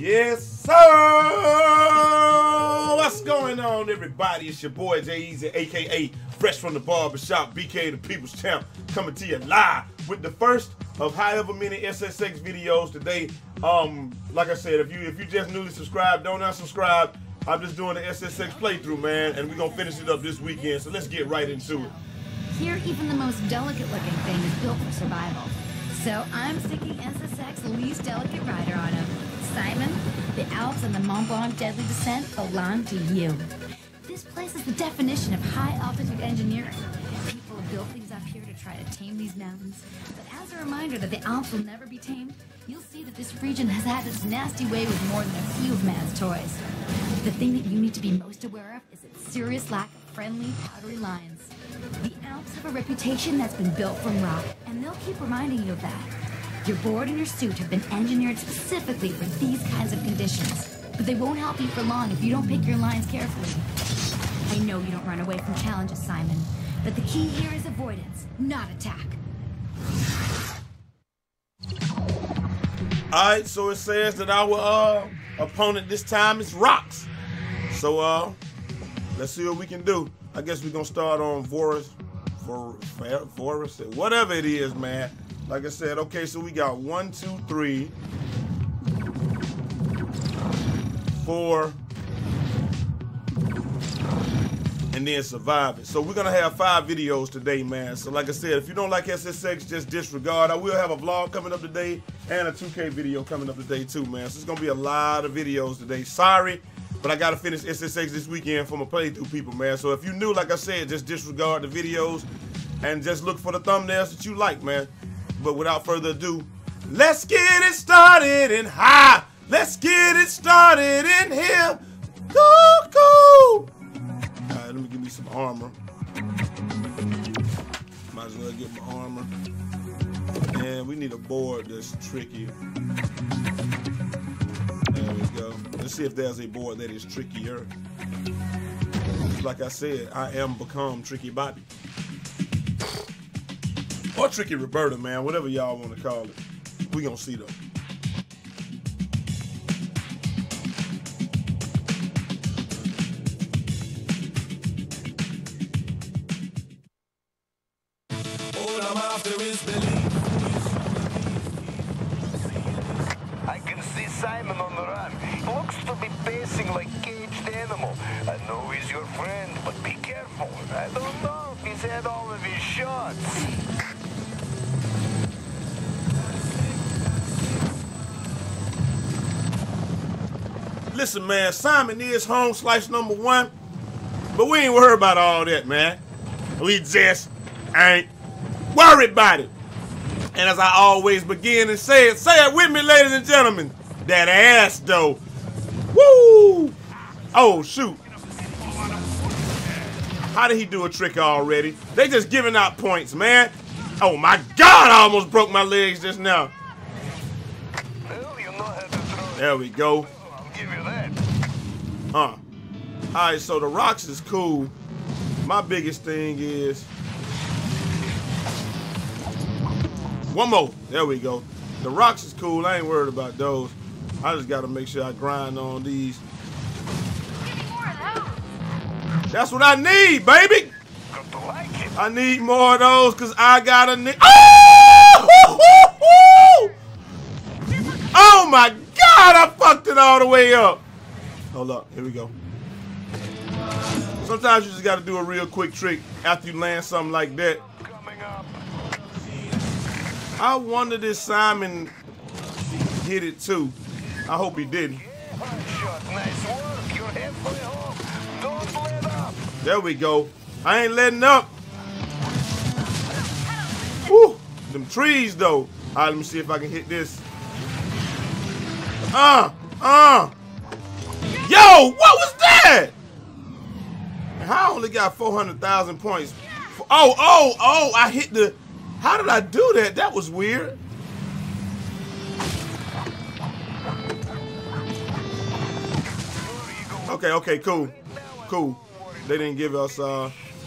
Yes, sir! What's going on, everybody? It's your boy, J-Eazy, a.k.a. Fresh from the Barbershop, BK the People's Champ, coming to you live with the first of however many SSX videos today. Like I said, if you just newly subscribed, don't unsubscribe. I'm just doing the SSX playthrough, man, and we're going to finish it up this weekend, so let's get right into it. Here, even the most delicate-looking thing is built for survival. So I'm sticking SSX least delicate rider on him. Simon, the Alps and the Mont Blanc Deadly Descent belong to you. This place is the definition of high-altitude engineering. People have built things up here to try to tame these mountains. But as a reminder that the Alps will never be tamed, you'll see that this region has had its nasty way with more than a few of man's toys. The thing that you need to be most aware of is its serious lack of friendly, powdery lines. The Alps have a reputation that's been built from rock, and they'll keep reminding you of that. Your board and your suit have been engineered specifically for these kinds of conditions, but they won't help you for long if you don't pick your lines carefully. I know you don't run away from challenges, Simon, but the key here is avoidance, not attack. Alright, so it says that our opponent this time is rocks. So let's see what we can do. I guess we're gonna start on Vorus, Vorus, whatever it is, man. Like I said, okay, so we got 1, 2, 3, 4, and then survive it. So we're gonna have 5 videos today, man. So like I said, if you don't like SSX, just disregard. I will have a vlog coming up today and a 2K video coming up today too, man. So it's gonna be a lot of videos today. Sorry. But I gotta finish SSX this weekend for my playthrough, people, man. So if you new, like I said, just disregard the videos and just look for the thumbnails that you like, man. But without further ado, let's get it started in high. Let's get it started in here. Go, go. All right, let me give me some armor. Might as well get my armor. And we need a board that's tricky. There we go. Let's see if there's a board that is trickier. Like I said, I am become Tricky Bobby. Or Tricky Roberta, man. Whatever y'all want to call it. We gonna see, though. All I'm after is belief. I can see Simon on the run. He looks to be pacing like a caged animal. I know he's your friend, but be careful. I don't know if he's had all of his shots. Listen, man, Simon is home /1, but we ain't worried about all that, man. We just ain't worried about it. And as I always begin and say it with me, ladies and gentlemen. That ass, though. Woo! Oh, shoot. How did he do a trick already? They just giving out points, man. Oh, my God, I almost broke my legs just now. There we go. All right, so the rocks is cool. My biggest thing is... One more. There we go. The rocks is cool. I ain't worried about those. I just got to make sure I grind on these. Give me more of those. That's what I need, baby. I need more of those because I got a need. Oh! Oh, my God. I fucked it all the way up. Hold up. Here we go. Sometimes you just got to do a real quick trick after you land something like that. I wondered if Simon hit it too. I hope he didn't. There we go. I ain't letting up. Woo! Them trees though. All right, let me see if I can hit this. Yo, what was that? I only got 400,000 points. Oh! I hit the. How did I do that? That was weird. Okay, cool. They didn't give us,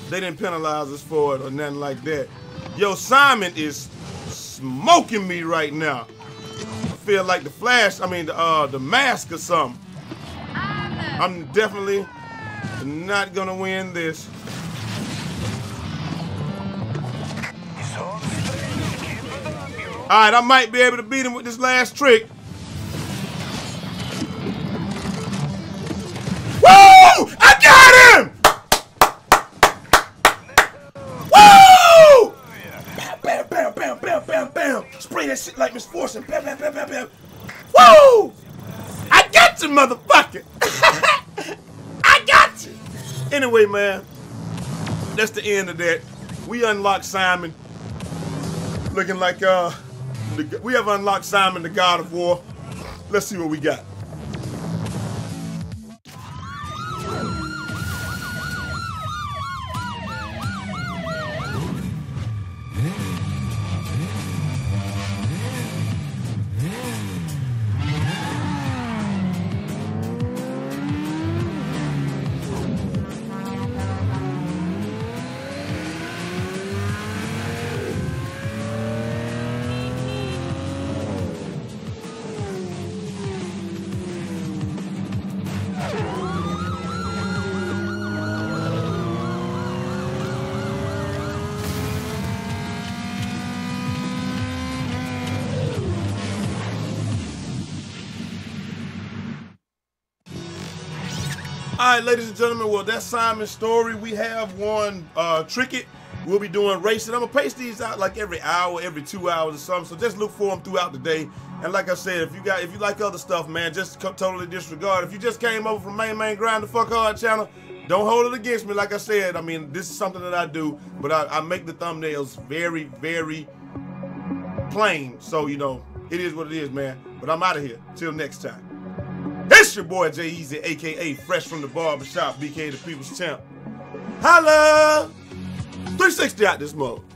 they didn't penalize us for it or nothing like that. Yo, Simon is smoking me right now. feel like the Flash, I mean the Mask or something. I'm definitely not gonna win this. Alright, I might be able to beat him with this last trick. Woo! I got him! Woo! Bam, bam, bam, bam, bam, bam, bam. Spray that shit like misfortune. Bam, bam, bam, bam, bam. Woo! I got you, motherfucker! I got you! Anyway, man, that's the end of that. We unlocked Simon. Looking like, we have unlocked Simon, the God of War. Let's see what we got. All right, ladies and gentlemen, well, that's Simon's story. We have one Tricky. We'll be doing racing. I'm going to paste these out like every hour, every 2 hours or something, so just look for them throughout the day. And like I said, if you like other stuff, man, just totally disregard. If you just came over from Main Grind the Fuck Hard channel, don't hold it against me. Like I said, I mean, this is something that I do, but I make the thumbnails very, very plain. So, you know, it is what it is, man. But I'm out of here. Till next time. It's your boy Jay Easy, aka Fresh from the Barbershop, BK the People's Champ. Holla! 360 out this mug.